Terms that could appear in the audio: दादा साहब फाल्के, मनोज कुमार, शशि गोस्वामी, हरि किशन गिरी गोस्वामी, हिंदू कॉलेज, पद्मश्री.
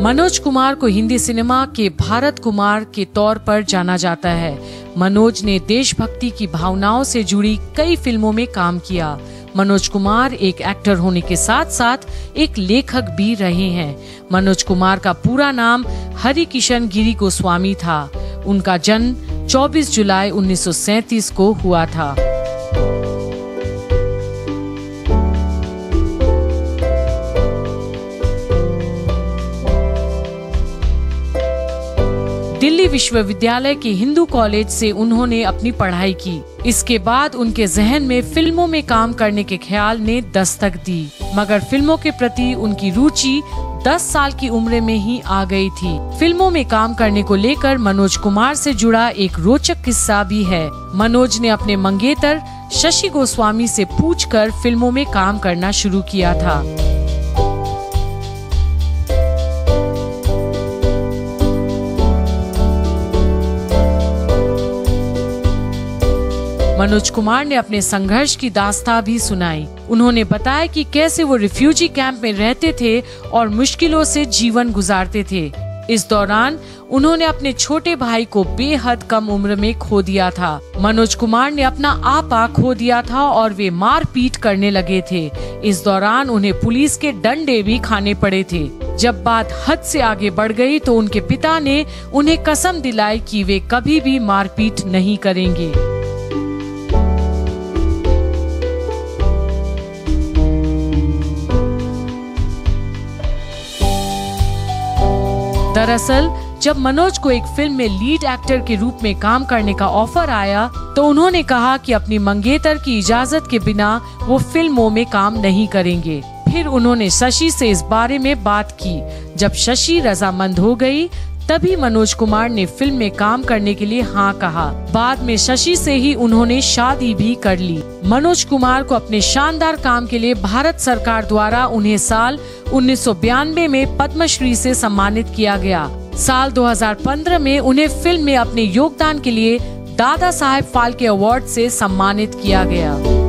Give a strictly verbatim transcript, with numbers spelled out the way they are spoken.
मनोज कुमार को हिंदी सिनेमा के भारत कुमार के तौर पर जाना जाता है। मनोज ने देशभक्ति की भावनाओं से जुड़ी कई फिल्मों में काम किया। मनोज कुमार एक एक्टर होने के साथ साथ एक लेखक भी रहे हैं। मनोज कुमार का पूरा नाम हरि किशन गिरी गोस्वामी था। उनका जन्म चौबीस जुलाई उन्नीस सौ सैंतीस को हुआ था। दिल्ली विश्वविद्यालय के हिंदू कॉलेज से उन्होंने अपनी पढ़ाई की। इसके बाद उनके जहन में फिल्मों में काम करने के ख्याल ने दस्तक दी, मगर फिल्मों के प्रति उनकी रुचि दस साल की उम्र में ही आ गई थी। फिल्मों में काम करने को लेकर मनोज कुमार से जुड़ा एक रोचक किस्सा भी है। मनोज ने अपने मंगेतर शशि गोस्वामी से पूछकर फिल्मों में काम करना शुरू किया था। मनोज कुमार ने अपने संघर्ष की दास्तां भी सुनाई। उन्होंने बताया कि कैसे वो रिफ्यूजी कैंप में रहते थे और मुश्किलों से जीवन गुजारते थे। इस दौरान उन्होंने अपने छोटे भाई को बेहद कम उम्र में खो दिया था। मनोज कुमार ने अपना आपा खो दिया था और वे मारपीट करने लगे थे। इस दौरान उन्हें पुलिस के डंडे भी खाने पड़े थे। जब बात हद से आगे बढ़ गई तो उनके पिता ने उन्हें कसम दिलाई कि वे कभी भी मारपीट नहीं करेंगे। दरअसल जब मनोज को एक फिल्म में लीड एक्टर के रूप में काम करने का ऑफर आया तो उन्होंने कहा कि अपनी मंगेतर की इजाजत के बिना वो फिल्मों में काम नहीं करेंगे। फिर उन्होंने शशि से इस बारे में बात की। जब शशि रजामंद हो गई तभी मनोज कुमार ने फिल्म में काम करने के लिए हाँ कहा। बाद में शशि से ही उन्होंने शादी भी कर ली। मनोज कुमार को अपने शानदार काम के लिए भारत सरकार द्वारा उन्हें साल उन्नीस सौ बयानबे में पद्मश्री से सम्मानित किया गया। साल दो हज़ार पंद्रह में उन्हें फिल्म में अपने योगदान के लिए दादा साहब फाल्के अवार्ड से सम्मानित किया गया।